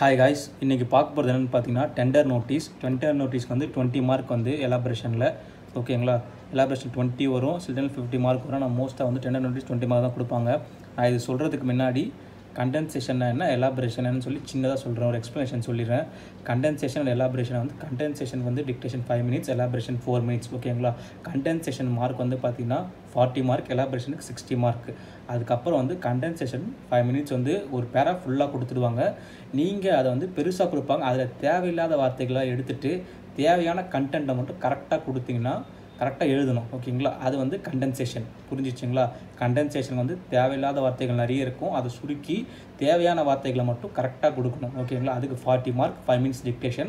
High guys इनकी पाकन पाती टेंडर नोटिस 20 मार्क वो एलाब्रेशन ओके एलाब्रेशन 20 वो सिल टाइम 50 मार्क वो ना मोस्टा वो टेंडर नोटिस 20 मार्क को ना इतनी कंडेंसेशन एलाब्रेशन चिन्नदा और एक्सप्लेनेशन सोल्लिरेन कंडेंसेशन एलाब्रेशन वो कंडेंसेशन वो dictation 5 minutes elaboration 4 minutes okay condensation mark वो पाती 40 मार्क एलाब्रेशन 60 मार्क अदु कंडेंसेशन 5 मिनट्स वो और पैरा फुल्ला नहीं वार्ते कंटेंट मट करेक्टा करेक्टा एना ओके अभी कंडेंसेशन புரிஞ்சிச்சீங்களா कंडेंसेशन வந்து தேவையில்லாத வார்த்தைகள் நிறைய இருக்கும் அதை சுருக்கி தேவையான வார்த்தைகளை மட்டும் கரெக்ட்டா கொடுக்கணும் ஓகேங்களா அதுக்கு 40 மார்க் 5 minutes dictation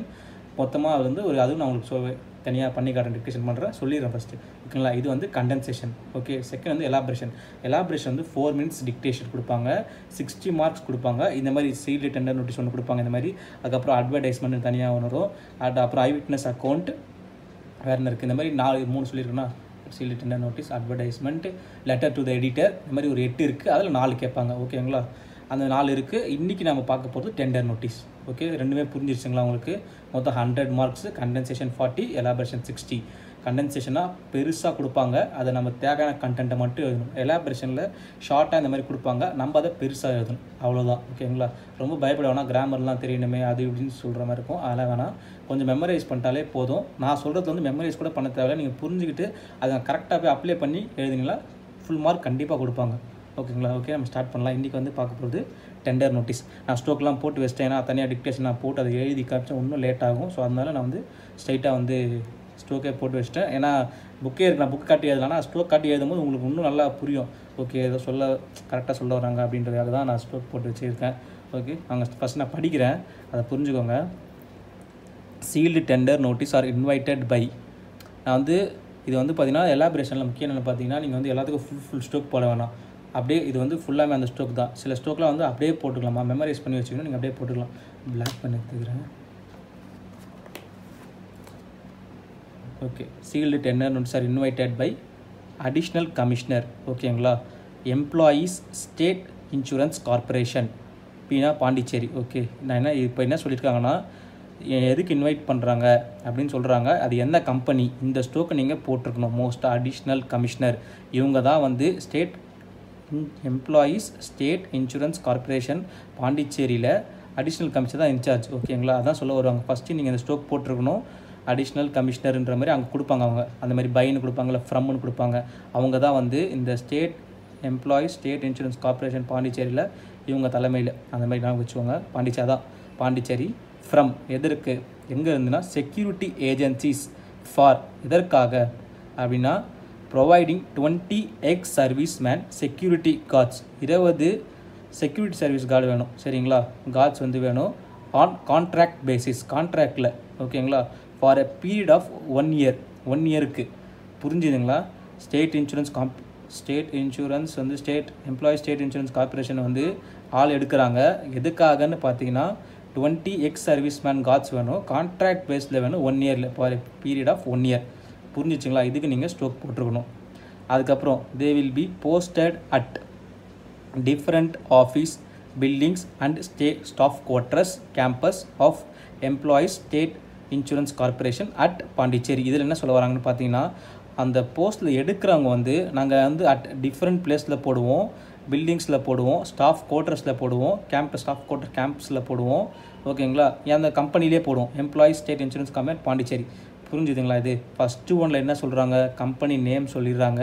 மொத்தமா அது வந்து ஒரு அது நான் உங்களுக்கு தனியா பண்ணி காட்ட dictation பண்றேன் சொல்லிறேன் ஃபர்ஸ்ட் ஓகேங்களா இது வந்து कंडेंसेशन ஓகே செகண்ட் வந்து எலாபரேஷன் வந்து 4 minutes dictation கொடுப்பாங்க 60 மார்க்ஸ் கொடுப்பாங்க இந்த மாதிரி சீல் டெண்டர் நோட்டீஸ் ஒன்னு கொடுப்பாங்க இந்த மாதிரி அதுக்கு அப்புறம் அட்வர்டைஸ்மென்ட் தனியா ஒன்னுறோம் அப்புறம் ஐ விட்னஸ் அக்கவுண்ட் வேற மாதிரி 4 3 சொல்லிருக்கேனா seal tender notice advertisement letter to the editor इनमारी और 8 4 केपांगा ओकेंगला अंद 4 इन्निकी नाम पार्க்க போறது टेंडर नोटिस ओके ரெண்டுமே புரிஞ்சிருச்சுங்களா உங்களுக்கு மொத்தம் 100 மார்க்ஸ் கண்டென்சேஷன் 40 எலாபரேஷன் 60 கண்டென்சேஷனா பெருசா கொடுப்பாங்க அத நம்ம தேவையான கண்டென்ட் மட்டும் எழுதணும் எலாபரேஷன்ல ஷார்ட்டா இந்த மாதிரி கொடுப்பாங்க நம்ம அத பெருசா எழுதணும் அவ்வளவுதான் ஓகேங்களா ரொம்ப பயப்படவேனா கிராமர்லாம் தெரியணுமே அது இப்படின்னு சொல்ற மாதிரி இருக்கும் அலவேனா கொஞ்சம் மெமரைஸ் பண்ணிட்டாலே போதும் நான் சொல்றது வந்து மெமரைஸ் கூட பண்ண தேவையில்லை நீங்க புரிஞ்சிகிட்டு அத கரெக்ட்டா போய் அப்ளை பண்ணி எழுதினீங்களா ஃபுல் மார்க் கண்டிப்பா கொடுப்பாங்க ओके ओके नम स्टार्ट पड़े इनकी वो पाकपो टेंडर नोटिस ना स्ट्रोकल वैसटेना तनिया डिक्टेशन ना अभी काट इन लेट आगो सो ना वो स्ट्रेटा वो स्ट्रोके वैसटे ऐसा बुके ना बुक काटी एना स्ट्रोक काटी एम इन ना ओके करेक्टा चल रहा है अगर ना स्ट्रोक वे ओके फर्स्ट ना पड़ी अरीजिको sealed tender notice are invited by ना वो इत पाती एलाब्रेशन मुख्य पाती फुल स्ट्रोक पड़वाना अब इतनी फुला अंत स्ट्रोक सब स्ट्रोक वो अब मेमोराइज पड़ी वो अब ब्लैक पड़ी okay sealed tender notice are invited by additional commissioner okay employees state insurance corporation पीना पांडिचेरी ओके ना इन चलना इनवाइट पड़ा अब अभी कंपनी इत स्ट्रोक नहीं मोस्ट एडिशनल कमिश्नर इवंता वो state Employees State Insurance Corporation Pondicherry additional commissioner in charge okay वो फर्स्ट नहीं स्ट्रोक पटो अडिशनल कमिश्नर मारे अगर अंदमि बैन को फ्रमु को state Employees State Insurance Corporation Pondicherry इवं तलम अंदमि वो पांडिचा पांडिचेरी फ्रम एना Security Agencies for अब providing 20 egg servicemen security guards 20 security service guard வேணும் சரிங்களா guards வந்து வேணும் on contract basis contractல ஓகேங்களா for a period of 1 year க்கு புரிஞ்சுதுங்களா state insurance வந்து state employee state insurance corporation வந்து ஆள் எடுக்கறாங்க எதுக்காகன்னு பாத்தீங்கன்னா 20 egg servicemen guards வேணும் contract basis ல வேணும் 1 year ல for a period of 1 year புரிஞ்சிச்சீங்களா இதுக்கு நீங்க ஸ்ட்ரோக் போட்டுக்கணும் அதுக்கு அப்புறம் they will be posted at different office buildings and staff quarters campus of employees state insurance corporation at Pondicherry இதுல என்ன சொல்ல வராங்கன்னு பாத்தீங்கன்னா அந்த போஸ்ட்ல எடுக்கறவங்க வந்து நாங்க வந்து at different placeல போடுவோம் பில்டிங்ஸ்ல போடுவோம் ஸ்டாஃப் குவார்ட்டர்ஸ்ல போடுவோம் கேம்பஸ் ஸ்டாஃப் குவார்ட்டர் கேம்ப்ஸ்ல போடுவோம் ஓகேங்களா அந்த கம்பெனிலயே போடுவோம் employees state insurance company Pondicherry புரிஞ்சுதுங்களா இது ஃபர்ஸ்ட் ஒன்ல என்ன சொல்றாங்க கம்பெனி நேம் சொல்லிராங்க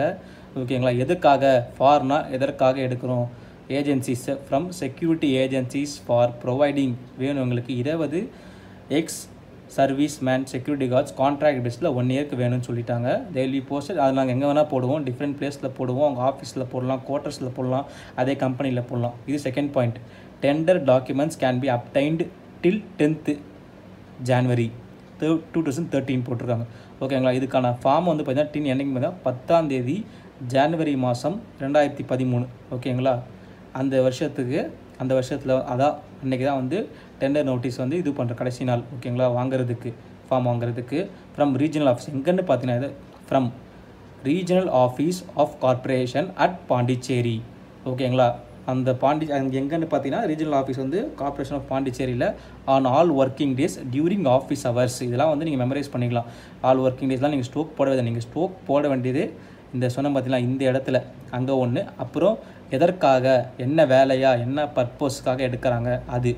ஓகேங்களா எதற்காக ஃபார்னா எதற்காக எடுக்கறோம் agencies from security agencies for providing வேணும் உங்களுக்கு 20 ex servicemen security guards contract baseல 1 yearக்கு வேணும்னு சொல்லிட்டாங்க they will be posted அது நாங்க எங்க வேணா போடுவோம் different placeல போடுவோம் அவங்க ஆபீஸ்ல போடலாம் quartersல போடலாம் அதே கம்பெனில போடலாம் இது second point tender documents can be obtained till 10th January 2013 போட்டுருக்காங்க ஓகேங்களா இதுக்கான ஃபார்ம் வந்து பார்த்தீங்கன்னா டின் என்னைக்கு பார்த்தா 10ஆம் தேதி ஜனவரி மாதம் 2013 ஓகேங்களா அந்த வருஷத்துல அதான் அன்னைக்கு தான் வந்து டெண்டர் நோட்டீஸ் வந்து இது பண்ற கடைசி நாள் ஓகேங்களா வாங்குறதுக்கு ஃபார்ம் வாங்குறதுக்கு from regional office எங்கன்னு பார்த்தீங்கன்னா from regional office of corporation at Pondicherry ஓகேங்களா அந்த பாண்டி அங்கே எங்கன்னு பார்த்தீங்கன்னா ரீஜனல் ஆஃபீஸ் வந்து கார்ப்பரேஷன் ஆஃப் பாண்டிச்சேரியில் on all working days during office hours. இதெல்லாம் வந்து நீங்கள் மெமரைஸ் பண்ணிக்கலாம். ஆல் ஒர்க்கிங் டேஸ்லாம் நீங்கள் ஸ்டோக் போடவே, நீங்கள் ஸ்டோக் போட வேண்டியது இந்த சொன்ன பார்த்தீங்கன்னா இந்த இடத்துல அங்கே ஒன்று, அப்புறம் எதற்காக என்ன வேலையாக என்ன பர்பஸ்க்காக எடுக்கிறாங்க அது,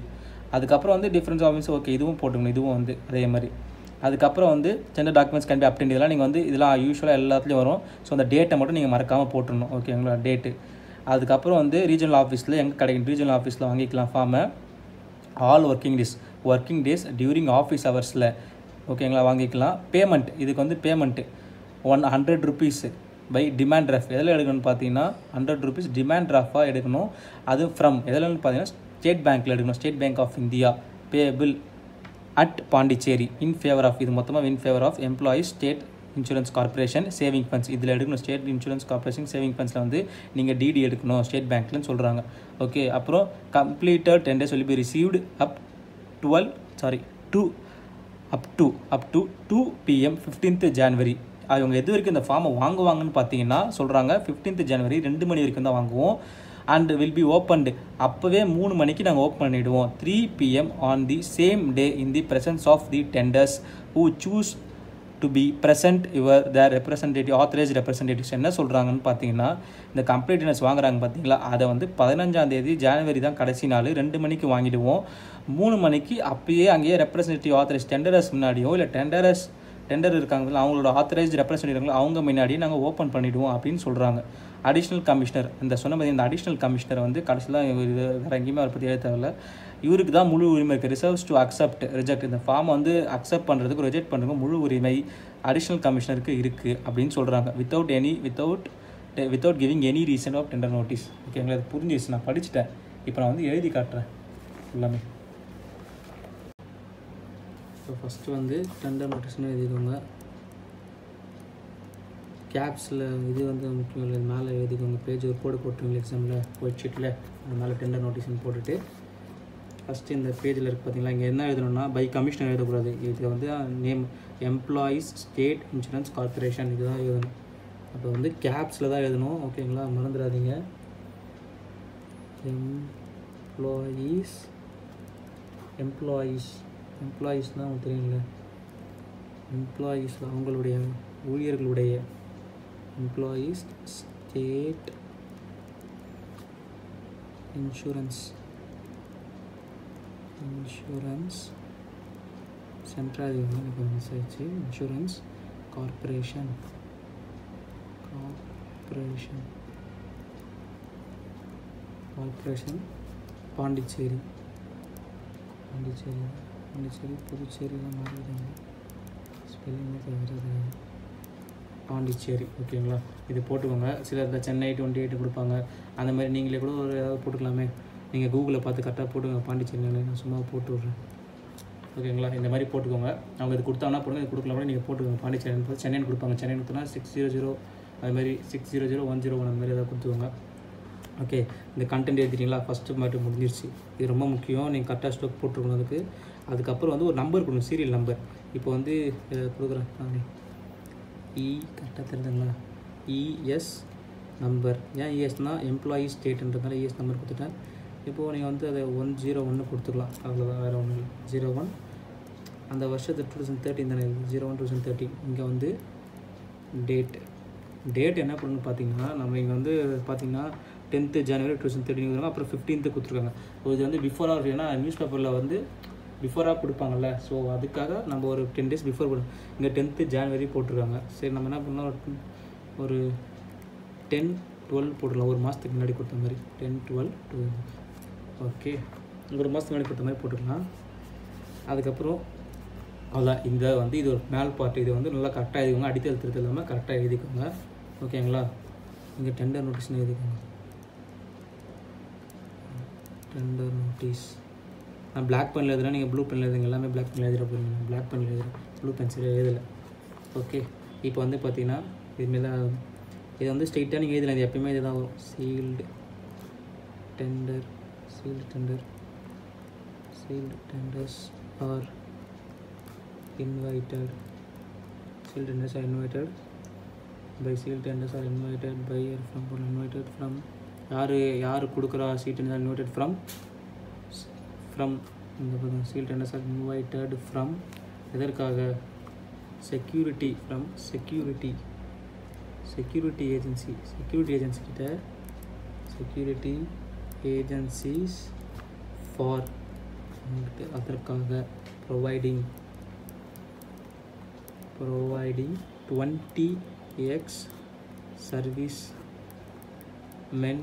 அதுக்கப்புறம் வந்து டிஃப்ரென்ஸ் ஆஃபீஸ் ஓகே இதுவும் போட்டுக்கணும், இதுவும் வந்து அதே மாதிரி. அதுக்கப்புறம் வந்து tender documents can be update, இதெல்லாம் நீங்கள் வந்து இதெல்லாம் யூஸ்வலாக எல்லாத்துலேயும் வரும். ஸோ அந்த டேட்டை மட்டும் நீங்கள் மறக்காமல் போட்டுடணும் ஓகேங்களா டேட்டு. அதுக்கப்புறம் வந்து ரீஜனல் ஆஃபீஸில் எங்கே கிடைக்கும், ரீஜனல் ஆஃபீஸில் வாங்கிக்கலாம் ஃபார்மை. All working days during office ஹவர்ஸில் ஓகேங்களா வாங்கிக்கலாம். பேமெண்ட், இதுக்கு வந்து payment 100 rupees by demand draft. எதில் எடுக்கணும்னு பார்த்தீங்கன்னா 100 rupees டிமாண்ட் ட்ராஃப்டாக எடுக்கணும். அது ஃப்ரம் எதில்னு பார்த்தீங்கன்னா ஸ்டேட் பேங்க்கில் எடுக்கணும், state bank of India, payable at Pondicherry, in favour of, இது மொத்தமாக in favour of employees state insurance corporation saving funds. இதில் எடுக்கணும் ஸ்டேட் இன்சூரன்ஸ் கார்பரேஷன் சேவிங் ஃபண்ட்ஸில் வந்து நீங்கள் டிடி எடுக்கணும் ஸ்டேட் பேங்க்லன்னு சொல்கிறாங்க ஓகே. அப்புறம் கம்ப்ளீட்டட் 10 days சொல்லி போய் received up to 15th January. அவங்க எது வரைக்கும் இந்த ஃபார்மை வாங்குவாங்கன்னு பார்த்தீங்கன்னா சொல்கிறாங்க 15th January 2 மணி வரைக்கும் தான் வாங்குவோம். அண்ட் வில் பி ஓப்பன்டு, அப்போவே 3 மணிக்கு நாங்கள் ஓப்பன் பண்ணிவிடுவோம். 3 PM on the same day in the presence of the tenders who choose to be present your the representative authorised representatives. என்ன சொல்கிறாங்கன்னு பார்த்தீங்கன்னா இந்த கம்ப்ளீட்னஸ் வாங்குறாங்க பார்த்தீங்களா, அதை வந்து 15th January தான் கடைசி நாள், 2 மணிக்கு வாங்கிடுவோம். 3 மணிக்கு அப்போயே அங்கேயே ரெப்ரசன்டேட்டிவ் ஆத்தரைஸ்ட் டெண்டரஸ் முன்னாடியோ இல்லை டெண்டர் இருக்காங்களா அவங்களோட ஆத்தரைஸ்டு ரெப்ரசன்டேட்டிவ் அவங்க முன்னாடி நாங்கள் ஓப்பன் பண்ணிவிடுவோம் அப்படின்னு சொல்கிறாங்க. அடிஷ்னல் கமிஷனர், இந்த சொன்ன மாதிரி இந்த அடிஷ்னல் கமிஷனர் வந்து கடைசியில் இது வேறு எங்கேயுமே அவரை பற்றி எழுத்தவில்ல, இவருக்கு தான் முழு உரிமை இருக்குது. ரிசர்வ்ஸ் டு அக்செப்ட் ரிஜெக்ட், இந்த ஃபார்ம் வந்து அக்செப்ட் பண்ணுறதுக்கு ரிஜெக்ட் பண்ணுறதுக்கு முழு உரிமை அடிஷ்னல் கமிஷனருக்கு இருக்குது அப்படின்னு சொல்கிறாங்க. Without giving any reason of tender notice ஓகேங்களா. அது புரிஞ்சிச்சு, நான் படிச்சுட்டேன். இப்போ நான் வந்து எழுதி காட்டுறேன் எல்லாமே. ஸோ ஃபஸ்ட்டு வந்து டெண்டர் நோட்டீஸ்னு எழுதிக்கோங்க, கேப்ஸில் இது வந்து முக்கியம் இல்லை, மேலே எழுதிக்கோங்க. பேஜ் ஒரு கோடு போட்டுருவீங்களா எக்ஸாமில் ஒயிட் ஷீட்டில், அது மேலே டெண்டர் நோட்டீஸ்ன்னு போட்டுட்டு ஃபஸ்ட்டு இந்த பேஜில் இருக்குது பார்த்தீங்களா, இங்கே என்ன எழுதணும்னா பை கமிஷனர் எழுதக்கூடாது, இது வந்து name employees state insurance corporation இது தான் எழுதணும். அப்போ வந்து கேப்ஸில் தான் எழுதணும் ஓகேங்களா, மறந்துடாதீங்க. எம்ப்ளாயீஸ்னால் உங்களுக்கு தெரியுங்களா, எம்ப்ளாயீஸில் அவங்களுடைய ஊழியர்களுடைய எம்ப்ளாயீஸ் ஸ்டேட் இன்சூரன்ஸ் சென்ட்ரல் எனக்கு மிஸ் ஆயிடுச்சு, இன்சூரன்ஸ் கார்பரேஷன் பாண்டிச்சேரி பாண்டிச்சேரி பாண்டிச்சேரி புதுச்சேரிலாம் மாறுதுங்க, ஸ்பெல்லிங் வருதுங்க பாண்டிச்சேரி ஓகேங்களா. இது போட்டுக்கோங்க. சிலர் இந்த சென்னை 28 கொடுப்பாங்க, அந்த மாதிரி நீங்களே கூட ஒரு ஏதாவது போட்டுக்கலாமே, நீங்கள் கூகுளில் பார்த்து கரெக்டாக போட்டுக்கோங்க. பாண்டிச்சேரியில் நான் சும்மா போட்டு விட்றேன் ஓகேங்களா. இந்த மாதிரி போட்டுக்கோங்க, அவங்க இது கொடுத்தாங்கன்னா போடுங்க, இது கொடுக்கலாம் கூட நீங்கள் போட்டுக்கோங்க. பாண்டிச்சேரின்னு போது சென்னைன்னு கொடுப்பாங்க, சென்னைன்னு கொடுத்தா 600, அது மாதிரி 600 101 அந்த மாதிரி ஏதாவது கொடுத்துக்கோங்க ஓகே. இந்த கண்டென்ட் எழுதிட்டீங்களா, ஃபஸ்ட்டு மட்டும் முடிஞ்சிருச்சு. இது ரொம்ப முக்கியம், நீங்கள் கரெக்டாக ஸ்டோக் போட்டுருக்கணும் அதுக்கு. அதுக்கப்புறம் வந்து ஒரு நம்பர் கொடுங்க, சீரியல் நம்பர். இப்போ வந்து கொடுக்குறேன் நானே கரெக்டாக தெரிஞ்சுங்களா, இஎஸ் நம்பர். ஏன் இஎஸ்னால் எம்ப்ளாயீஸ் ஸ்டேட்டுன்றதுனால இஎஸ் நம்பர் கொடுத்துட்டேன். இப்போது நீங்கள் வந்து அதை 101 கொடுத்துக்கலாம், அவ்வளோதான், வேறு ஒன்றும் இல்லை. 01 அந்த வருஷத்து 2013 தானே, 01 2013. இங்கே வந்து டேட் என்ன பண்ணுன்னு பார்த்தீங்கன்னா, நம்ம இங்கே வந்து பார்த்தீங்கன்னா 10th January 2013 கொடுங்க, அப்புறம் 15th கொடுத்துருக்காங்க. ஸோ இது வந்து பிஃபோராக, ஏன்னா நியூஸ் பேப்பரில் வந்து பிஃபோராக கொடுப்பாங்கள்ல, ஸோ அதுக்காக நம்ம ஒரு 10 days பிஃபோர் கொடுங்க. இங்கே 10th January போட்டிருக்காங்க. சரி, நம்ம என்ன பண்ணோம், ஒரு 10-12 போட்டுடலாம், ஒரு மாதத்துக்கு முன்னாடி கொடுத்த மாதிரி. 10-12 ஓகே, ஒரு மாதத்துக்கு முன்னாடி கொடுத்த மாதிரி போட்டுக்கலாம். அதுக்கப்புறம் அவ்வளோதான். இந்த வந்து இது ஒரு மேல் பார்ட்டி, இது வந்து நல்லா கரெக்டாக எழுதிக்கோங்க, அடித்தல் திருத்தல் இல்லாமல் கரெக்டாக எழுதிக்கோங்க ஓகேங்களா. இங்கே டெண்டர் நோட்டீஸ்னு எழுதிக்கோங்க. டெண்டர் நோட்டீஸ் நான் பிளாக் பெனில் எழுதுனா, நீங்கள் ப்ளூ பெனில் எழுதுங்க, எல்லாமே பிளாக் பெனில் எழுதிட போகிறீங்க. நான் பிளாக் பெனில் எழுதுகிறேன், ப்ளூ பென்சில் எழுதலை ஓகே. இப்போ வந்து பார்த்தீங்கன்னா இதுமாரி தான், இது வந்து ஸ்ட்ரெயிட்டாக நீங்கள் எழுதலாம், இது எப்போயுமே இதுதான் வரும். Sealed tenders are invited, by யார் யார் கொடுக்குறா சீட் என்ன இன்வைட்டட் ஃப்ரம் ஃப்ரம் இந்த பக்கம் சீட் என்ன சார் இன்வைட்டட் ஃப்ரம் எதற்காக security from security security agency security agency கிட்ட செக்யூரிட்டி ஏஜென்சிஸ் ஃபார் அதற்காக providing providing 20x service men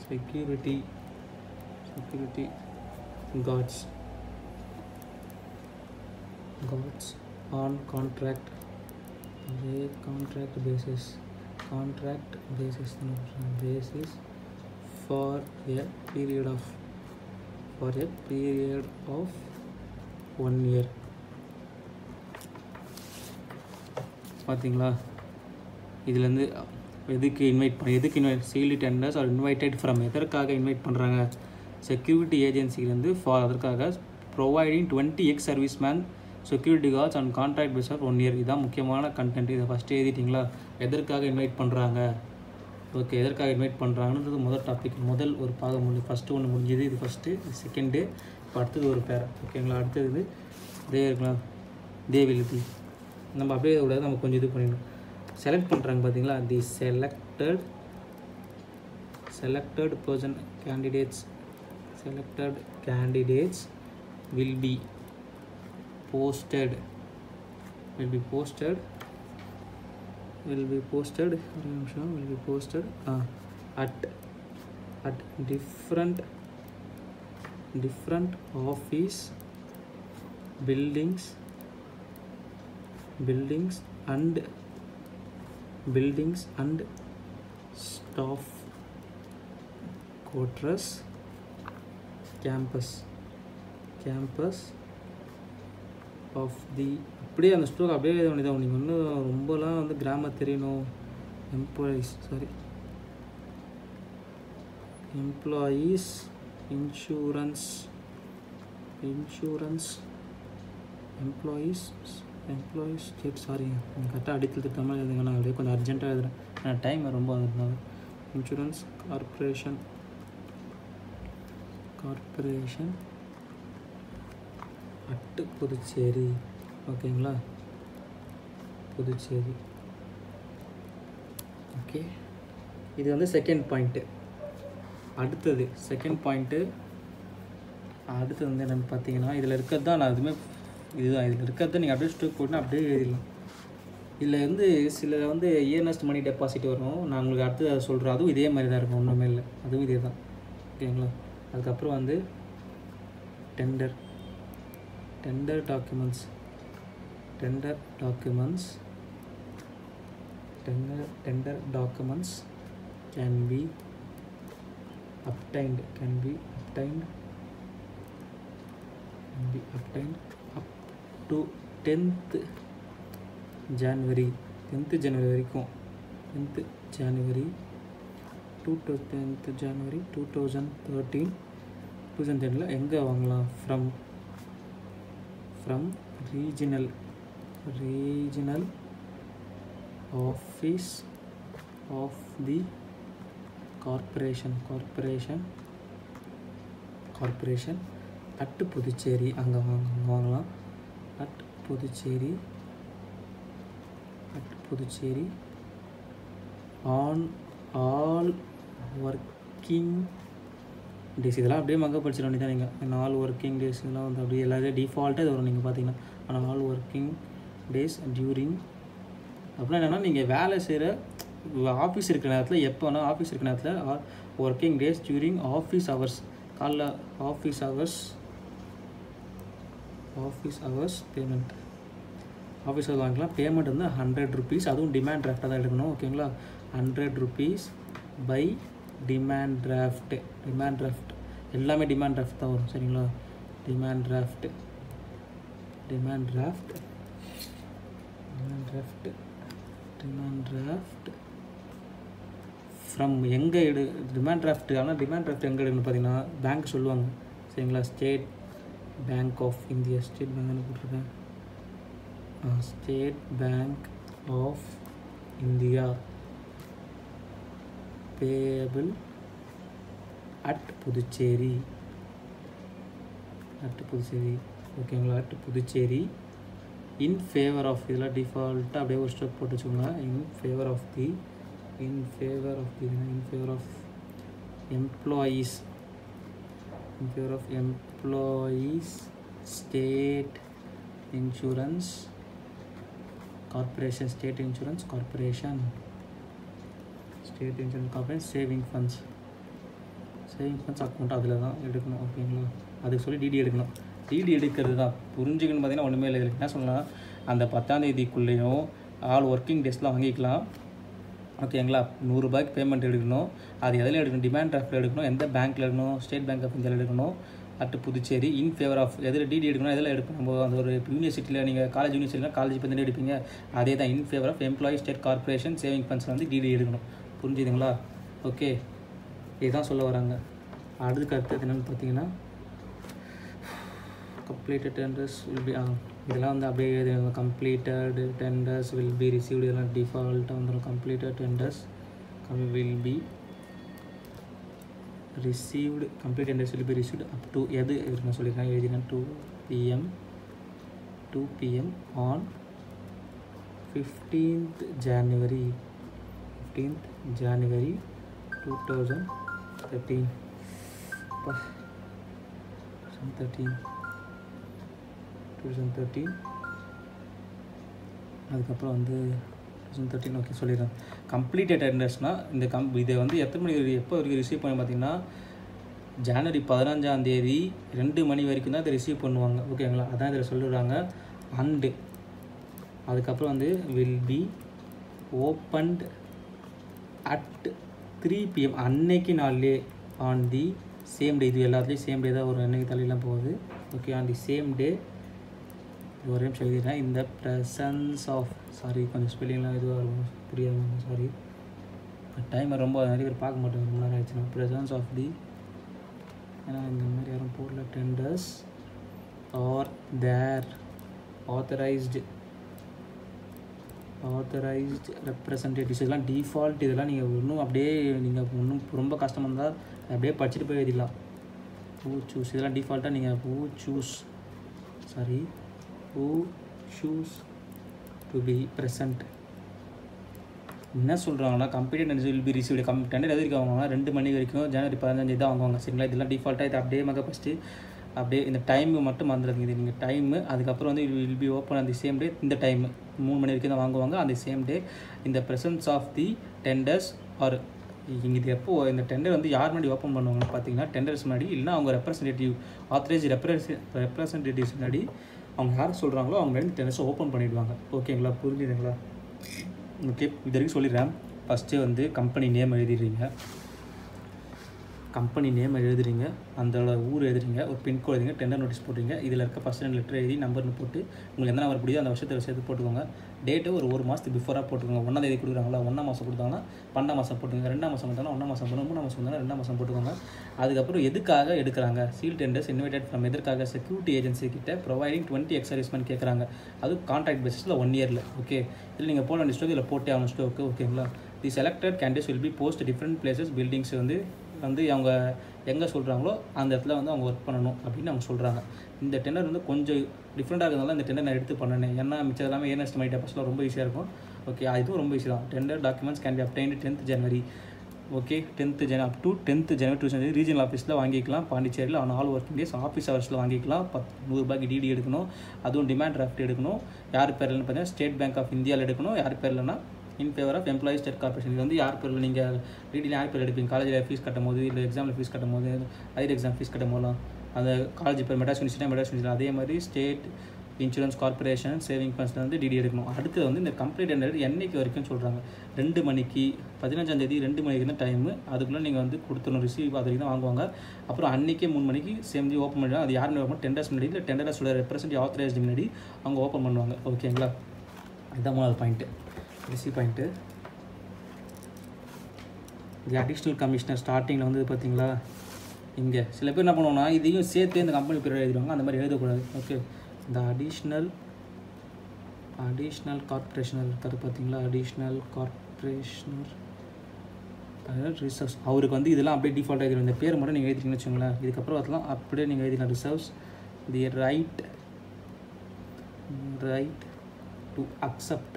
security guards on contract basis basis for a period of 1 year पातीங்களா इधर यदि invite पद invite sealed tenders are invited from invite पड़ा security agency for providing 20x serviceman security guards and contract based on 1 year इदा मुख्यமான content इदा first எழுதிட்டீங்களா எதற்காக invite பண்றாங்க ओके எதற்காக இன்வைட் பண்றாங்கன்றது முதல் டாபிக் முதல் ஒரு பாகம் முடிஞ்சது ஃபர்ஸ்ட் ஒன்னு முடிஞ்சது இது ஃபர்ஸ்ட் செகண்ட் அடுத்து ஒரு பேரா ஓகேங்களா அடுத்து இதே இருக்குலாம் தேவிலிதி நம்ம அப்படியே கூட நம்ம கொஞ்சம் இது பண்ணிடணும் सेलेक्ट पண்றாங்க பாத்தீங்களா தி selected person candidates will be posted at different office buildings and staff quarters campus of the அப்படியே அந்த ஸ்டோக் அப்படியே எழுத வேண்டியது உங்களுக்கு இன்னும் ரொம்பலாம் வந்து கிராமர் தெரியணும் employees insurance employees state sorry கரெக்டாக அடித்து தமிழ் எழுதுங்க நான் அப்படியே கொஞ்சம் அர்ஜென்ட்டாக எழுதுறேன் ஏன்னா டைம் ரொம்ப அதனால insurance corporation at புதுச்சேரி ஓகேங்களா புதுச்சேரி ஓகே இது வந்து செகண்ட் பாயிண்ட் அடுத்து செகண்ட் பாயிண்ட் அடுத்து வந்து என்னன்னு பார்த்தீங்கன்னா இதில் இருக்கிறது தான் நான் அதுமே இதுதான் இதில் இருக்கிறத நீங்கள் அப்படியே ஸ்டோக் போட்டுனா அப்படியே எழுதிடலாம் இதில் வந்து சில வந்து இயர்னஸ்ட் மணி டெபாசிட் வரும் நான் உங்களுக்கு அடுத்து அதை சொல்கிறேன் அதுவும் இதே மாதிரி தான் இருக்கும் ஒன்றுமே இல்லை அதுவும் இதே தான் ஓகேங்களா அதுக்கப்புறம் வந்து tender documents can be obtained to 10th January 2013 ல எங்க வாங்கலாம் from regional office of the corporation at Puducherry அங்க வாங்கலாம் at Puducherry on all working days இதெல்லாம் அப்படியே மங்க படிச்சிர வேண்டியதா நீங்க all working days எல்லாம் வந்து அப்படியே எல்லாரும் டிஃபால்ட்டா இது வரும் நீங்க பாத்தீங்கன்னா ஆனா all working days during அப்படினா என்னன்னா நீங்க வேலை செய்ற ஆபீஸ் இருக்கிற நேரத்துல எப்பனா ஆபீஸ் இருக்கிற நேரத்துல all working days during office hours காலைல office hours payment office hours வாங்கலாம் payment வந்து 100 rupees அதுவும் demand draft தான் எடுக்கணும் ஓகேங்களா 100 rupees by demand draft எல்லாமே demand draft தான் வரும் சரிங்களா demand draft from எங்க demand draft எங்க எடுக்கணும் பாத்தீங்கன்னா பேங்க் சொல்லுவாங்க சரிங்களா State Bank of India payable at Puducherry ओकेங்களா at Puducherry in favor of इला default அப்படியே ஒரு ஸ்ட்ரோக் போட்டு வச்சுங்க in favor of employees state insurance corporation state insurance corporation saving funds account அதுல தான் எடுக்கணும் ஓகேங்களா அதுக்கு சொல்லி டிடி எடுக்கணும் டிடி எடுக்கிறது தான் புரிஞ்சிக்கணும் பாத்தீங்கன்னா ஒண்ணுமே இல்ல என்ன சொல்லலாம் அந்த 10ஆம் தேதிக்குள்ளேயும் ஆல் வர்க்கிங் டேஸ்ல வாங்கிக்கலாம் ஓகேங்களா 100 ரூபாய்க்கு பேமெண்ட் எடுக்கணும் அது எதில எடுக்கணும் டிமாண்ட் டிராஃப்ட்ல எடுக்கணும் எந்த பேங்க்ல எடுக்கணும் ஸ்டேட் பேங்க் ஆஃப் இந்தியால எடுக்கணும் at Puducherry in favor of எதில டிடி எடுக்கணும் எதில எடுப்போம் நம்ம அந்த ஒரு யூனிவர்சிட்டில நீங்க காலேஜ் யூனிவர்சிட்டில காலேஜ் பத்தின எடுப்பீங்க அதே தான் in favor of employee state corporation saving funds வந்து டிடி எடுக்கணும் புரிஞ்சிடுங்களா ஓகே இதான் சொல்ல வராங்க அடுத்து கரெக்ட்டா என்னன்னு பாத்தீங்கன்னா completed tenders will be இதெல்லாம் வந்து அப்படியே completed tenders will be received இதெல்லாம் default வந்து completed tenders will be received complete tenders will be received up to எது நான் சொல்லிருக்கேன் எழுதினா 2 pm on 15th January 2013 2013 அதுக்கப்புறம் வந்து 2013 ஓகே சொல்லிடுறேன் கம்ப்ளீட்டட் டெண்டர்ஸ்னா இந்த இதை வந்து எத்தனை மணி எப்போ வரைக்கும் ரிசீவ் பண்ணி பார்த்தீங்கன்னா ஜனவரி 15ஆம் தேதி 2 மணி வரைக்கும் தான் இதை ரிசீவ் பண்ணுவாங்க ஓகேங்களா அதான் இதில் சொல்லிடுறாங்க அண்டு அதுக்கப்புறம் வந்து will be opened at 3 pm அன்னைக்கு நாளிலே ஆன் தி சேம் டே இது எல்லாத்துலேயும் சேம் டே தான் ஒரு அன்னைக்கு தலையெல்லாம் போகுது okay on the same day ஒரு நிமிஷம் எழுதினா இந்த ப்ரெசன்ஸ் ஆஃப் சாரி கொஞ்சம் ஸ்பெல்லிங்லாம் இதுவாக இருக்கும் புரியாது சாரி டைமை ரொம்ப நிறைய பேர் பார்க்க மாட்டேன் ரொம்ப நேரம் ஆயிடுச்சுன்னா ப்ரெசன்ஸ் ஆஃப் தி ஏன்னா இந்த மாதிரி யாரும் போடல tenders R there authorized representatives இதெல்லாம் டிஃபால்ட் இதெல்லாம் நீங்கள் இன்னும் அப்படியே நீங்கள் இன்னும் ரொம்ப கஷ்டமாக இருந்தால் அப்படியே படிச்சுட்டு போய் எழுதிடலாம் who choose இதெல்லாம் டிஃபால்ட்டாக நீங்கள் who choose to be present என்ன சொல்கிறாங்கன்னா complete tender will be received tender எது இருக்காங்கன்னா 2 மணி வரைக்கும் ஜனவரி 15ஆம் தேதி தான் வாங்குவாங்க சரிங்களா இதெல்லாம் டிஃபால்ட்டாக இது அப்படியே மக ஃபஸ்ட்டு அப்படியே இந்த டைமு மட்டும் வந்துடுறதுங்க இது நீங்கள் டைமு அதுக்கப்புறம் வந்து வில் பி ஓப்பன் அந்த சேம் டே இந்த டைமு 3 மணி வரைக்கும் தான் வாங்குவாங்க அந்த சேம் டே இந்த presence of the tenders are இங்கே இது எப்போ இந்த டெண்டர் வந்து யார் முன்னாடி ஓப்பன் பண்ணுவாங்கன்னு பார்த்தீங்கன்னா டெண்டர்ஸ் முன்னாடி இல்லைனா அவங்க ரெப்ரஸன்டேட்டிவ் ஆத்தரைஸ் ரெப்ரஸன்டேட்டிவ்ஸ் முன்னாடி அவங்க யார் சொல்கிறாங்களோ அவங்க முன்னாடி டெண்டர்ஸை ஓப்பன் பண்ணிவிடுவாங்க ஓகேங்களா புரிஞ்சுதுங்களா ஓகே இது வரைக்கும் சொல்லிடுறேன் ஃபஸ்ட்டு வந்து கம்பெனி நேம் எழுதிடுறீங்க கம்பெனி நேம் எழுதுறீங்க அந்தோட ஊர் எழுதுறீங்க ஒரு பின்கோடு எழுதுங்க டெண்டர் நோட்டீஸ் போடுறீங்க இதில் இருக்க ஃபஸ்ட் 2 லெட்டர் எழுதி நம்பர்னு போட்டு உங்களுக்கு எந்த நம்பர் பிடிக்கும் அந்த வருஷத்தை சேர்த்து போட்டுக்கோங்க டேட்டு ஒரு மாதத்துக்கு பிஃபோராக போட்டுக்கோங்க 1ஆம் தேதி கொடுக்குறாங்களா 1ஆம் மாதம் கொடுத்தாங்கன்னா 12ஆம் மாதம் போட்டுக்கோங்க 2ஆம் மாதம் கொடுத்தாங்கன்னா 1ஆம் மாதம் போடணும் 3ஆம் மாதம் கொடுத்தாங்கன்னா 2ஆம் மாதம் போட்டுக்கோங்க அதுக்கப்புறம் எதுக்காக எடுக்கிறாங்க சீல் டெண்டர்ஸ் இன்வைட்டட் ஃப்ரம் எதற்காக செக்யூரிட்டி ஏஜென்சி கிட்ட ப்ரொவைடிங் 20 எக்ஸர்வைஸ்மெண்ட் கேட்குறாங்க அது கான்ட்ராக்ட் பேஸிஸில் 1 இயரில் ஓகே இதில் நீங்கள் போட வேண்டிய ஸ்டோக் இதில் போட்டே ஆகணும் ஸ்டோக்கு ஓகேங்களா the selected candidates will be post different places buildings வந்து அவங்க எங்கே சொல்கிறாங்களோ அந்த இடத்துல வந்து அவங்க ஒர்க் பண்ணணும் அப்படின்னு அவங்க சொல்கிறாங்க இந்த டெண்டர் வந்து கொஞ்சம் டிஃப்ரெண்ட்டாக இருக்கிறதுனால இந்த டெண்டர் நான் எடுத்து பண்ணினேன் ஏன்னா மிச்சம் எல்லாமே ஏர்னஸ்ட் மைட் பஸ்லாம் ரொம்ப ஈஸியாக இருக்கும் ஓகே அதுவும் ரொம்ப ஈஸி தான் tender documents can be obtained 10th January okay 10th January 2013 regional ஆஃபீஸில் வாங்கிக்கலாம் பாண்டிச்சேரியில் ஆனால் ஆல் ஒர்க்கிங் டேஸ் ஆஃபீஸ் ஹவர்ஸில் வாங்கிக்கலாம் 100 ரூபாய்க்கு டிடி எடுக்கணும் அதுவும் டிமாண்ட் டிராஃப்ட் எடுக்கணும் யார் பேர்லன்னு பார்த்தீங்கன்னா ஸ்டேட் பேங்க் ஆஃப் இந்தியாவில் எடுக்கணும் யார் பேர்லன்னா in favour of employee state corporation இது வந்து யார் பேரில் நீங்கள் டீடெயில் யார் பேர் எடுப்பீங்க காலேஜில் ஃபீஸ் கட்டும் போது இல்லை எக்ஸாமில் ஃபீஸ் கட்டும் போது ஹையர் எக்ஸாம் ஃபீஸ் கட்டும் போதெல்லாம் அந்த காலேஜ் பேர் மெட்ராஸ் யூனிவர்சிட்டி அதே மாதிரி ஸ்டேட் இன்சூரன்ஸ் கார்பரேஷன் சேவிங் ஃபண்ட்ஸில் வந்து டிடி எடுக்கணும் அடுத்து வந்து இந்த கம்ப்ளீட் டெண்டர் என்னைக்கு வரைக்கும் சொல்கிறாங்க 2 மணிக்கு 15ஆம் தேதி 2 மணிக்கு தான் டைமு அதுக்குள்ளே நீங்கள் வந்து கொடுத்துடணும் ரிசீவ் அது வரைக்கும் தான் வாங்குவாங்க அப்புறம் அன்றைக்கே 3 மணிக்கு சேம்ஜி ஓப்பன் பண்ணிடுவாங்க அது யார் முன்னாடி டெண்டர்ஸ் முன்னாடி இல்லை டெண்டர்ஸோட ரெப்ரஸன்டேட்டிவ் ஆத்தரைஸ்டு முன்னாடி அவங்க ஓப்பன் பண்ணுவாங்க ஓகேங்களா இதுதான் 3வது பாயிண்ட்டு ரிசீவ் பாயிண்ட்டு இது அடிஷ்னல் கமிஷனர் ஸ்டார்டிங்கில் வந்து பார்த்தீங்களா இங்கே சில பேர் என்ன பண்ணுவோம்னா இதையும் சேர்த்து இந்த கம்பெனி பேர் எழுதிடுவாங்க அந்த மாதிரி எழுதக்கூடாது ஓகே இந்த அடிஷ்னல் கார்பரேஷனர் இருக்கிறது பார்த்தீங்களா அடிஷ்னல் கார்பரேஷனர் रिसर्व्स அவருக்கு வந்து இதெல்லாம் அப்படியே டிஃபால்ட் ஆகிரும் இந்த பேர் மட்டும் நீங்க எழுதிட்டீங்கன்னு வெச்சுங்களா இதுக்கு அப்புறம் அதெல்லாம் அப்படியே நீங்க எழுதிடலாம் reserves the right to accept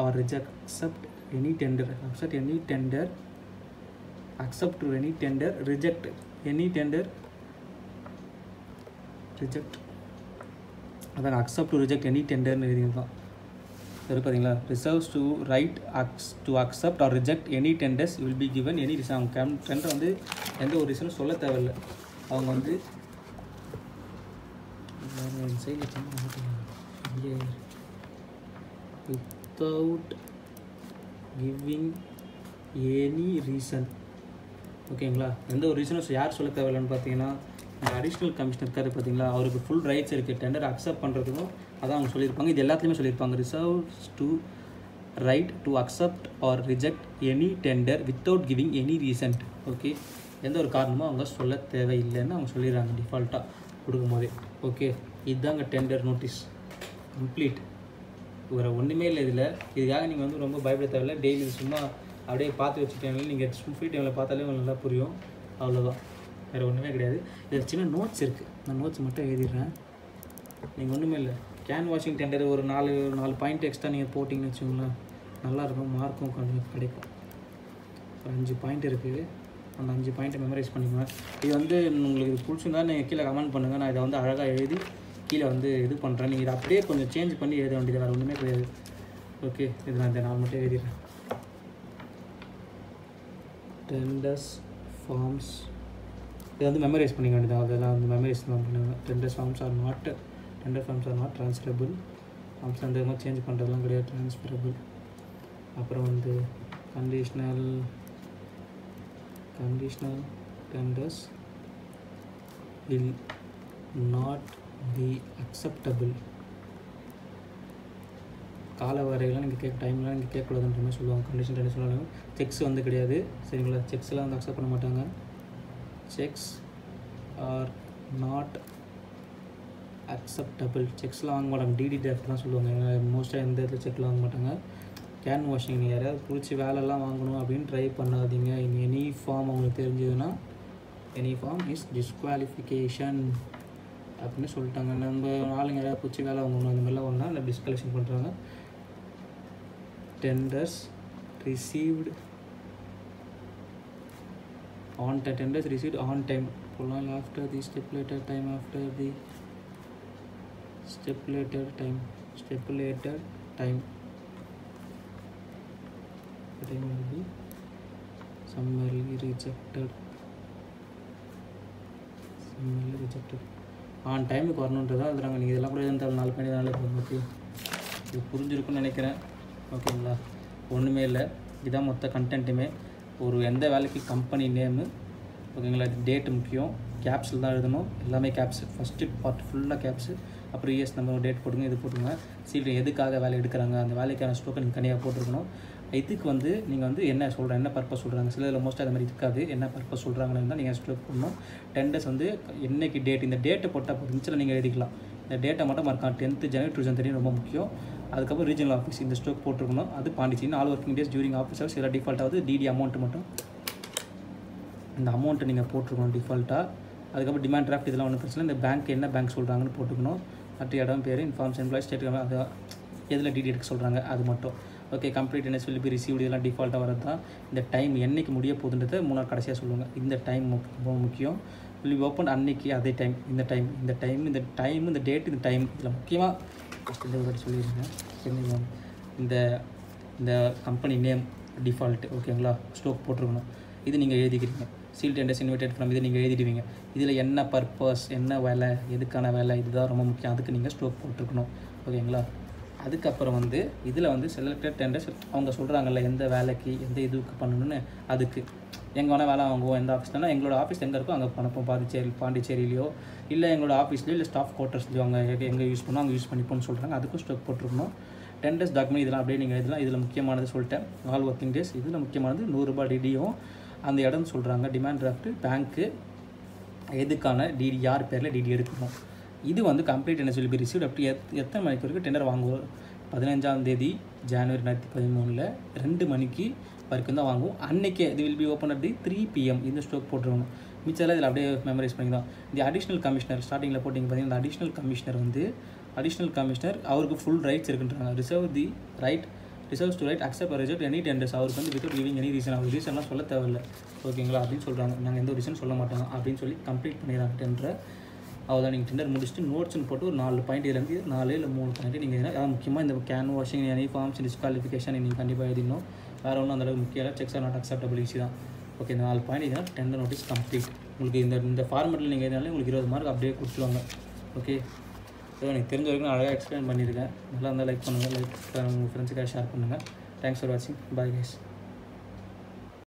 or reject accept any tender accept to any tender reject any tender reject अगर accept to reject any tender नहीं देंगे तो करेंगे reserves to right to accept or reject any tenders will be given any reason tender வந்து எந்த ஒரு reason சொல்ல தேவையில்லை அவங்க வந்து without giving any reason ஓகேங்களா எந்த ஒரு reason யார் சொல்ல தேவையில்லைன்னு பார்த்தீங்கன்னா அடிஷனல் கமிஷனர் கார் பார்த்தீங்களா அவருக்கு ஃபுல் ரைட்ஸ் இருக்குது டெண்டர் அக்செப்ட் பண்ணுறதுக்கும் அதான் அவங்க சொல்லியிருப்பாங்க இது எல்லாத்துலேயுமே சொல்லியிருப்பாங்க reserves to right to accept or reject any tender without giving any reason okay எந்த ஒரு காரணமும் அவங்க சொல்ல தேவையில்லைன்னு அவங்க சொல்லிடுறாங்க டிஃபால்ட்டாக கொடுக்கும்போதே ஓகே இதுதாங்க டெண்டர் நோட்டீஸ் கம்ப்ளீட் வேறு ஒன்றுமே இல்லை இதில் இதுக்காக நீங்கள் வந்து ரொம்ப பயப்பட தேவையில்லை டெய்லி சும்மா அப்படியே பார்த்து வச்சுட்டீங்கன்னா நீங்கள் ஃப்ரீ டைமில் பார்த்தாலே உங்களுக்கு நல்லா புரியும் அவ்வளோதான் வேறு ஒன்றுமே கிடையாது இதில் சின்ன நோட்ஸ் இருக்குது நான் நோட்ஸ் மட்டும் எழுதிடுறேன் நீங்கள் ஒன்றுமே இல்லை கேன் வாஷிங் டெண்டர் ஒரு நாலு பாயிண்ட் எக்ஸ்ட்ரா நீங்கள் போட்டிங்கன்னு வச்சுக்கோங்களேன் நல்லாயிருக்கும் மார்க்கும் கிடைக்கும் ஒரு 5 பாயிண்ட் இருக்குது அந்த 5 பாயிண்ட்டை மெமரைஸ் பண்ணிக்குவேன் இது வந்து உங்களுக்கு பிடிச்சிருந்தா நீங்கள் கீழே கமெண்ட் பண்ணுங்கள் நான் இதை வந்து அழகாக எழுதி கீழே வந்து இது பண்ணுறேன் நீங்கள் இதை அப்படியே கொஞ்சம் சேஞ்ச் பண்ணி எழுத வேண்டியது வேறு ஒன்றுமே கிடையாது ஓகே இது நான் இந்த 4 மட்டும் எழுதிடுறேன் டெண்டர்ஸ் ஃபார்ம்ஸ் இது வந்து மெமரைஸ் பண்ணிக்க வேண்டியது அதெல்லாம் வந்து மெமரைஸ் தான் பண்ணுவாங்க tender forms are not transferable forms அந்த மாதிரி சேஞ்ச் பண்ணுறதுலாம் கிடையாது ட்ரான்ஸ்ஃபரபிள் அப்புறம் வந்து conditional tenders will not be acceptable கால வரையெல்லாம் நீங்கள் டைம்லாம் நீங்கள் கேட்கக்கூடாதுன்ற மாதிரி சொல்லுவாங்க கண்டிஷன் டெண்டர்ஸ் சொல்லுவாங்க செக்ஸ் வந்து கிடையாது சரிங்களா செக்ஸ்லாம் வந்து அக்செப்ட் பண்ண மாட்டாங்க checks are not acceptable checks la vaanga madam DDF la solluvaanga most ah indha check la vaanga matanga can washing ni yara purichi vela la vaanganum appdin try pannadinga in any form ungalku therinjaduna any form is disqualification appdin solltaanga namba aalunga yara purichi vela vaanganum andha mella onna la disqualification pandranga tenders received on time tenders received on time prolonged after the stipulated time the time will be summarily rejected on time க்கு வரணும்ன்றதா அதுறாங்க நீங்க இதெல்லாம் கூட எந்த 4 மணி நேரத்துல போகும்போது இது புரிஞ்சிருக்கும்னு நினைக்கிறேன் ஓகேங்களா ஒண்ணுமே இல்ல இதான் மொத்த கண்டென்ட்டுமே ஒரு எந்த வேலைக்கு கம்பெனி நேமு ஓகேங்களா டேட்டு முக்கியம் கேப்ஸில் தான் எழுதணும் எல்லாமே கேப்ஸு ஃபஸ்ட்டு பார்ட் ஃபுல்லாக கேப்ஸு அப்புறம் இஎஸ் நம்பர் டேட் போடுங்க இது போட்டுங்க சீக்கிரம் எதுக்காக வேலை எடுக்கிறாங்க அந்த வேலைக்கான ஸ்டோக்கை நீங்கள் தனியாக போட்டிருக்கணும் இதுக்கு வந்து நீங்கள் வந்து என்ன சொல்கிறாங்க என்ன பர்பஸ் சொல்கிறாங்க சில இதில் மோஸ்ட்டாக அது மாதிரி இருக்காது என்ன பர்பஸ் சொல்கிறாங்கன்னு தான் நீங்கள் ஸ்டோக் பண்ணணும் டெண்டர்ஸ் வந்து என்றைக்கு டேட் இந்த டேட்டை போட்டால் இருந்துச்சுல நீங்கள் எழுதிக்கலாம் இந்த டேட்டை மட்டும் மறக்காம 10th January 2013 ரொம்ப முக்கியம் அதுக்கப்புறம் ரீஜனல் ஆஃபீஸ் இந்த ஸ்டோக் போட்டிருக்கணும் அது Pondicherry 4 working days during office hours இதில் டிஃபால்ட்டாவது டிடி அமௌண்ட் மட்டும் இந்த அமௌண்ட்டை நீங்கள் போட்டிருக்கணும் டிஃபால்ட்டாக அதுக்கப்புறம் டிமாண்ட் டிராஃப்ட் இதெல்லாம் ஒன்றும் பிரச்சனை இந்த பேங்க் என்ன பேங்க் சொல்கிறாங்கன்னு போட்டுக்கணும் மற்ற இடம் பேர் இன்ஃபார்ம்ஸ் எம்ப்ளாய் ஸ்டேட் அது எதில் டிடி எடுக்க சொல்கிறாங்க அது மட்டும் ஓகே கம்ப்ளீட் என்ன சொல்லி போய் ரிசீவ் இதெல்லாம் டிஃபால்ட்டாக வரது தான் இந்த டைம் என்றைக்கு முடிய போகுதுன்றதை 3 நாள் கடைசியாக சொல்லுவாங்க இந்த டைம் ரொம்ப முக்கியம் will be open அன்னைக்கு அதே டைம் இந்த டைம் இந்த டேட் இந்த டைம் இதில் முக்கியமாக ஃபஸ்ட் இந்த மாதிரி சொல்லியிருக்கேன் இந்த கம்பெனி நேம் டிஃபால்ட் ஓகேங்களா ஸ்டோக் போட்டிருக்கணும் இது நீங்கள் எழுதிக்கிறீங்க சீல் டெண்டர்ஸ் இன்வைட்டட் ஃப்ரம் இது நீங்கள் எழுதிடுவீங்க இதில் என்ன பர்பஸ் என்ன வேலை எதுக்கான வேலை இதுதான் ரொம்ப முக்கியம் அதுக்கு நீங்கள் ஸ்டோக் போட்டிருக்கணும் ஓகேங்களா அதுக்கப்புறம் வந்து இதில் வந்து செலக்டட் டெண்டர்ஸ் அவங்க சொல்கிறாங்கல்ல எந்த வேலைக்கு எந்த இதுக்கு பண்ணணும்னு அதுக்கு எங்கே வேணால் வேலை வாங்குவோம் எந்த ஆஃபீஸ்னா எங்களோட ஆஃபீஸ் எங்கே இருக்கோ அங்கே பண்ணப்போம் பாண்டிச்சேரியிலையோ இல்லை எங்களோட ஆஃபீஸ்லையோ இல்லை ஸ்டாஃப் குவார்ட்டர்ஸ்லையோ அவங்க எங்கே யூஸ் பண்ணோம் அங்கே யூஸ் பண்ணிப்போன்னு சொல்கிறாங்க அதுக்கும் ஸ்டோக் போட்டிருக்கணும் டெண்டர்ஸ் டாக்குமெண்ட் இதெல்லாம் அப்படியே நீங்கள் எழுதலாம் இதில் முக்கியமானது சொல்லிட்டேன் 4 working days இதில் முக்கியமானது ₹100 டிடியும் அந்த இடம்னு சொல்கிறாங்க டிமாண்ட் டிராஃப்ட்டு பேங்க்கு எதுக்கான டிடி யார் பேரில் டிடி எடுக்கணும் இது வந்து கம்ப்ளீட் என்ன சொல்லி ரிசீவ் அப்படி எத்தனை மணிக்கு வரைக்கும் டெண்டர் வாங்குவோம் 15 January 2013 2 மணிக்கு வரைக்கும் தான் வாங்குவோம் அன்னைக்கே. இது will be open at the 3 PM. இந்த ஸ்டாக் போட்டுருவாங்க. மிச்சம் இதில் அப்படியே மெமரைஸ் பண்ணிக்கலாம். இந்த அடிஷ்னல் கமிஷனர் ஸ்டார்டிங்கில் போட்டிங்க பார்த்தீங்கன்னா இந்த அடிஷ்னல் கமிஷனர் அவருக்கு ஃபுல் ரைட்ஸ் இருக்குன்றாங்க. Reserves to right accept reject any tenders. அவருக்கு வந்து வித்அவுட் கிவிங் எனி ரீசன். அவர் ரீசன்லாம் சொல்ல தேவையில்லை, ஓகேங்களா அப்படின்னு சொல்கிறாங்க. நாங்கள் எந்த ரீசன் சொல்ல மாட்டோம் அப்படின்னு சொல்லி கம்ப்ளீட் பண்ணிடுறாங்க டெண்டரை. அவ்வளோதான். நீங்கள் டெண்டர் முடிச்சுட்டு நோட்ஸ்ன்னு போட்டு ஒரு 4 பாயிண்ட் இருந்து 4 இல்லை 3 பாயிண்ட் நீங்கள் எதனா முக்கியமாக இந்த கேன் வாஷிங் யூனிஃபார்ம்ஸ் டிஸ்குவாலிஃபிகேஷன் நீங்கள் கண்டிப்பாக எழுதிடணும். வேறு ஒன்றும் அந்தளவுக்கு முக்கியம். Cheques are not acceptable issue தான். ஓகே, இந்த 4 பாயிண்ட் இதனால் டெண்டர் நோட்டீஸ் கம்ப்ளீட். உங்களுக்கு இந்த ஃபார்மெட்டில் நீங்கள் எதுனாலும் உங்களுக்கு 20 மார்க் அப்படியே கொடுத்துருவாங்க. ஓகே, ஸோ எனக்கு தெரிஞ்ச வரைக்கும் நான் அழகாக எக்ஸ்பிளைன் பண்ணியிருக்கேன். நல்லா இருந்தால் லைக் பண்ணுங்கள், லைக் உங்கள் ஃப்ரெண்ட்ஸுக்காக ஷேர் பண்ணுங்கள். தேங்க்ஸ் ஃபார் வாட்சிங். Bye guys.